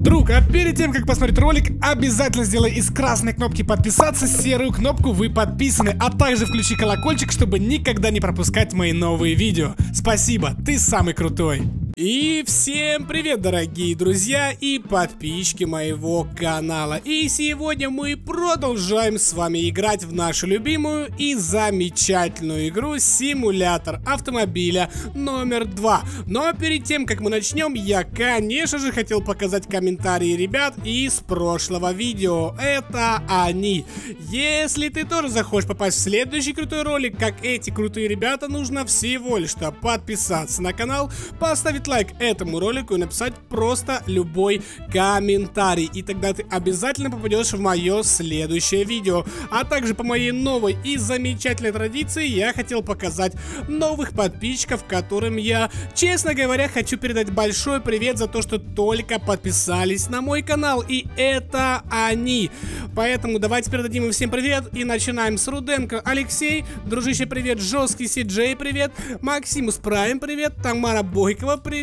Друг, а перед тем, как посмотреть ролик, обязательно сделай из красной кнопки подписаться серую кнопку «Вы подписаны», а также включи колокольчик, чтобы никогда не пропускать мои новые видео. Спасибо, ты самый крутой. И всем привет, дорогие друзья и подписчики моего канала. И сегодня мы продолжаем с вами играть в нашу любимую и замечательную игру «Симулятор автомобиля номер 2». Но перед тем, как мы начнем, я, конечно же, хотел показать комментарии ребят из прошлого видео. Это они. Если ты тоже захочешь попасть в следующий крутой ролик, как эти крутые ребята, нужно всего лишь подписаться на канал, поставить лайк этому ролику и написать просто любой комментарий, и тогда ты обязательно попадешь в мое следующее видео. А также по моей новой и замечательной традиции я хотел показать новых подписчиков, которым я, честно говоря, хочу передать большой привет за то, что только подписались на мой канал, и это они. Поэтому давайте передадим им всем привет и начинаем с Руденко Алексей, дружище привет, жесткий Сиджей привет, Максимус Прайм привет, Тамара Бойкова привет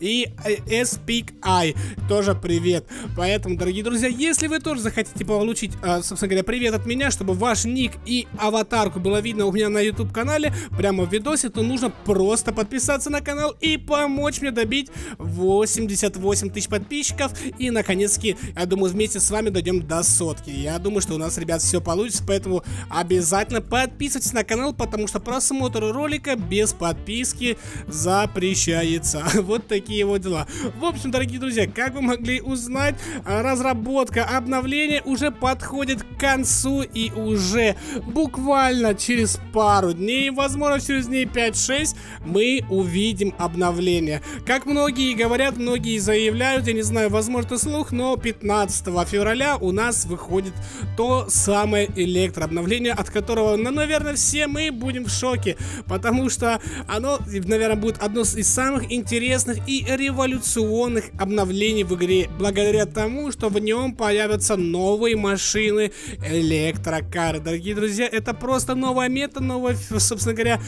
и SPIKI тоже привет. Поэтому, дорогие друзья, если вы тоже захотите получить, собственно говоря, привет от меня, чтобы ваш ник и аватарку было видно у меня на YouTube канале, прямо в видосе, то нужно просто подписаться на канал и помочь мне добить 88 тысяч подписчиков. И, наконец-таки, я думаю, вместе с вами дойдем до 100-ки. Я думаю, что у нас, ребят, все получится, поэтому обязательно подписывайтесь на канал, потому что просмотр ролика без подписки запрещается. Вот такие вот дела. В общем, дорогие друзья, как вы могли узнать, разработка обновления уже подходит к концу, и уже буквально через пару дней, возможно, через дней 5-6, мы увидим обновление. Как многие говорят, многие заявляют, я не знаю, возможно, слух, но 15 февраля у нас выходит то самое электрообновление, от которого, ну, наверное, все мы будем в шоке, потому что оно, наверное, будет одно из самых интересных и революционных обновлений в игре, благодаря тому, что в нем появятся новые машины, электрокары. Дорогие друзья, это просто новая мета, новая, собственно говоря,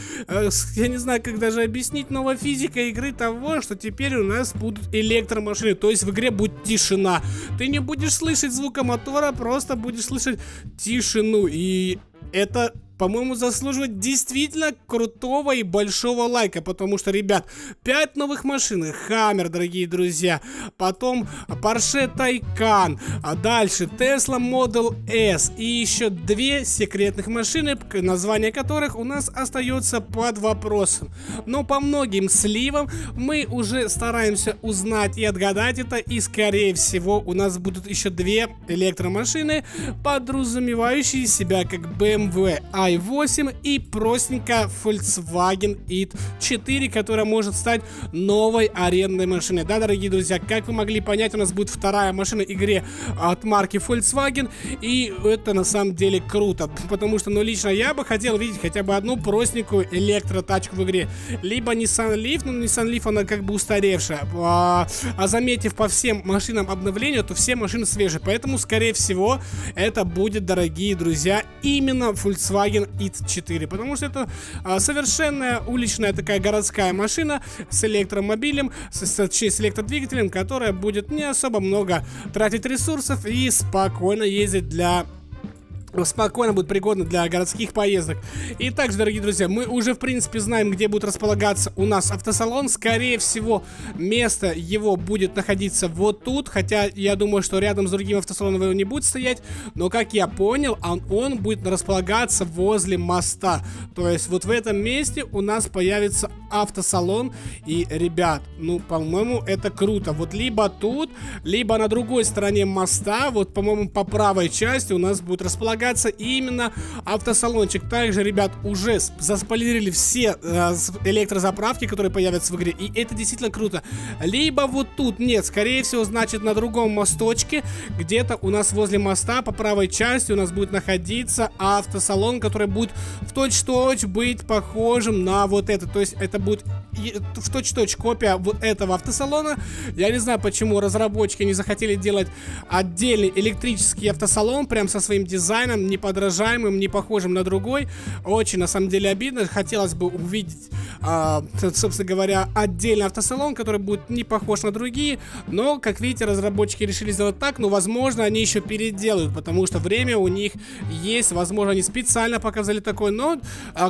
я не знаю, как даже объяснить, новая физика игры того, что теперь у нас будут электромашины, то есть в игре будет тишина. Ты не будешь слышать звука мотора, просто будешь слышать тишину, и это, по-моему, заслуживает действительно крутого и большого лайка, потому что, ребят, 5 новых машин. Хаммер, дорогие друзья, потом Порше Тайкан, а дальше Тесла Модель С и еще 2 секретных машины, название которых у нас остается под вопросом. Но по многим сливам мы уже стараемся узнать и отгадать это, и скорее всего у нас будут еще 2 электромашины, подразумевающие себя как BMW i8 и простенько Volkswagen ID.4, которая может стать новой арендной машиной. Да, дорогие друзья, как вы могли понять, у нас будет 2-я машина в игре от марки Volkswagen, и это на самом деле круто, потому что, ну, лично я бы хотел видеть хотя бы одну простенькую электротачку в игре, либо Nissan Leaf, но Nissan Leaf, она как бы устаревшая, а заметив по всем машинам обновления, то все машины свежие, поэтому, скорее всего, это будет, дорогие друзья, именно Volkswagen ID.4, потому что это совершенная уличная такая городская машина с электромобилем, с электродвигателем, которая будет не особо много тратить ресурсов и спокойно ездить для... спокойно будет пригодно для городских поездок. И также, дорогие друзья, мы уже в принципе знаем, где будет располагаться у нас автосалон. Скорее всего, место его будет находиться вот тут, хотя я думаю, что рядом с другим автосалоном его не будет стоять, но, как я понял, он будет располагаться возле моста. То есть вот в этом месте у нас появится автосалон. И, ребят, ну, по-моему, это круто. Вот либо тут, либо на другой стороне моста, вот, по-моему, по правой части у нас будет располагаться именно автосалончик. Также, ребят, уже заспойлерили все электрозаправки, которые появятся в игре, и это действительно круто. Либо вот тут, нет, скорее всего, значит, на другом мосточке, где-то у нас возле моста, по правой части у нас будет находиться автосалон, который будет в точь-в-точь быть похожим на вот это. То есть это будет в точь-в-точь копия вот этого автосалона. Я не знаю, почему разработчики не захотели делать отдельный электрический автосалон, прям со своим дизайном, неподражаемым, не похожим на другой. Очень, на самом деле, обидно. Хотелось бы увидеть, собственно говоря, отдельный автосалон, который будет не похож на другие. Но, как видите, разработчики решили сделать так. Но, возможно, они еще переделают, потому что время у них есть. Возможно, они специально показали такой, но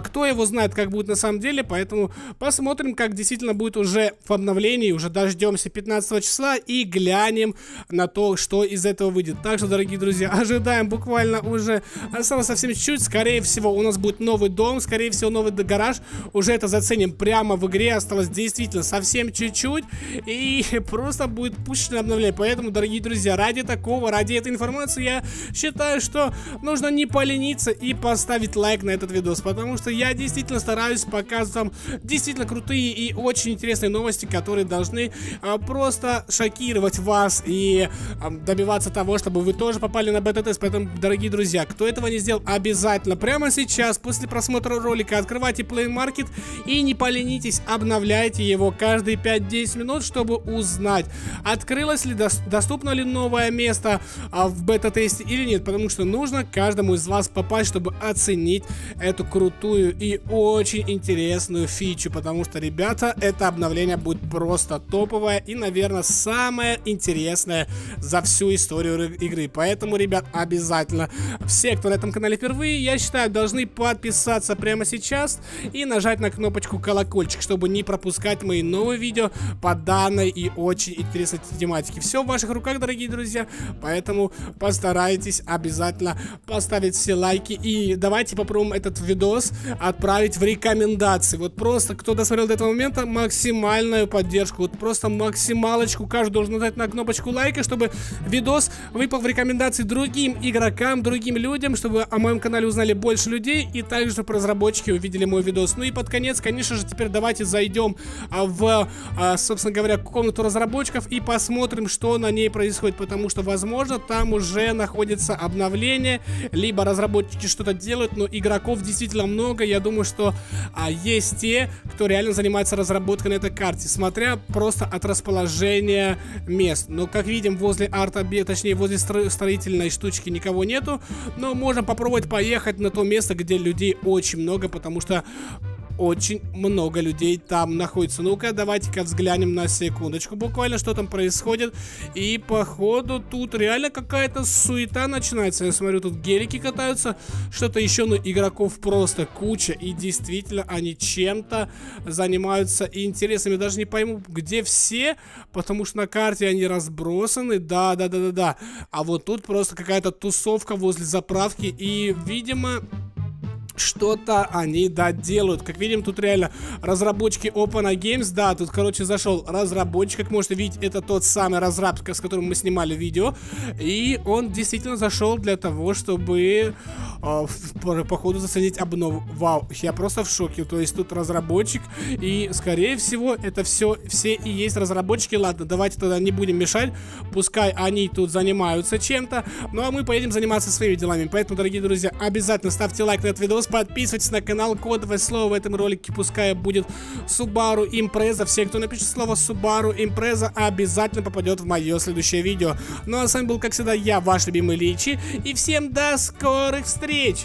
кто его знает, как будет на самом деле. Поэтому посмотрим, как действительно будет уже в обновлении. Уже дождемся 15 числа и глянем на то, что из этого выйдет. Так что, дорогие друзья, ожидаем буквально уже осталось совсем чуть-чуть. Скорее всего, у нас будет новый дом, скорее всего, новый гараж. Уже это заценим прямо в игре. Осталось действительно совсем чуть-чуть, и просто будет пущено обновление. Поэтому, дорогие друзья, ради такого, ради этой информации, я считаю, что нужно не полениться и поставить лайк на этот видос, потому что я действительно стараюсь показывать вам действительно крутые и очень интересные новости, которые должны просто шокировать вас и добиваться того, чтобы вы тоже попали на бета-тест. Поэтому, дорогие друзья, кто этого не сделал, обязательно прямо сейчас, после просмотра ролика, открывайте Play Market и не поленитесь, обновляйте его каждые 5-10 минут, чтобы узнать, открылось ли, доступно ли новое место в бета-тесте или нет, потому что нужно каждому из вас попасть, чтобы оценить эту крутую и очень интересную фичу, потому что, ребята, это обновление будет просто топовое и, наверное, самое интересное за всю историю игры. Поэтому, ребят, обязательно все, кто на этом канале впервые, я считаю, должны подписаться прямо сейчас и нажать на кнопочку колокольчик, чтобы не пропускать мои новые видео по данной и очень интересной тематике. Все в ваших руках, дорогие друзья, поэтому постарайтесь обязательно поставить все лайки, и давайте попробуем этот видос отправить в рекомендации. Вот просто, кто досмотрел до этого момента, максимальную поддержку, вот просто максималочку, каждый должен нажать на кнопочку лайка, чтобы видос выпал в рекомендации другим игрокам, другим людям, чтобы о моем канале узнали больше людей, и также, чтобы разработчики увидели мой видос. Ну и под конец, конечно же, теперь давайте зайдем в, собственно говоря, комнату разработчиков и посмотрим, что на ней происходит, потому что, возможно, там уже находится обновление, либо разработчики что-то делают, но игроков действительно много. Я думаю, что есть те, кто реально занимается разработкой на этой карте, смотря просто от расположения мест. Но, как видим, возле арт-объекта, точнее, возле строительной штучки никого нету, но можно попробовать поехать на то место, где людей очень много, потому что очень много людей там находится. Ну-ка, давайте-ка взглянем на секундочку буквально, что там происходит. И походу тут реально какая-то суета начинается. Я смотрю, тут гелики катаются, что-то еще, но игроков просто куча. И действительно, они чем-то занимаются интересными. Даже не пойму, где все, потому что на карте они разбросаны. Да. А вот тут просто какая-то тусовка возле заправки. И, видимо, что-то они доделают. Как видим, тут реально разработчики Open Games. Да, тут, короче, зашел разработчик. Как можете видеть, это тот самый разработчик, с которым мы снимали видео. И он действительно зашел для того, чтобы походу заценить обнову. Вау, я просто в шоке. То есть тут разработчик, и, скорее всего, это все и есть разработчики. Ладно, давайте тогда не будем мешать. Пускай они тут занимаются чем-то, ну а мы поедем заниматься своими делами. Поэтому, дорогие друзья, обязательно ставьте лайк на этот видос, подписывайтесь на канал. Кодовое слово в этом ролике пускай будет Subaru Impreza. Все, кто напишет слово Subaru Impreza, обязательно попадет в мое следующее видео. Ну а с вами был, как всегда, я, ваш любимый Личи, и всем до скорых встреч!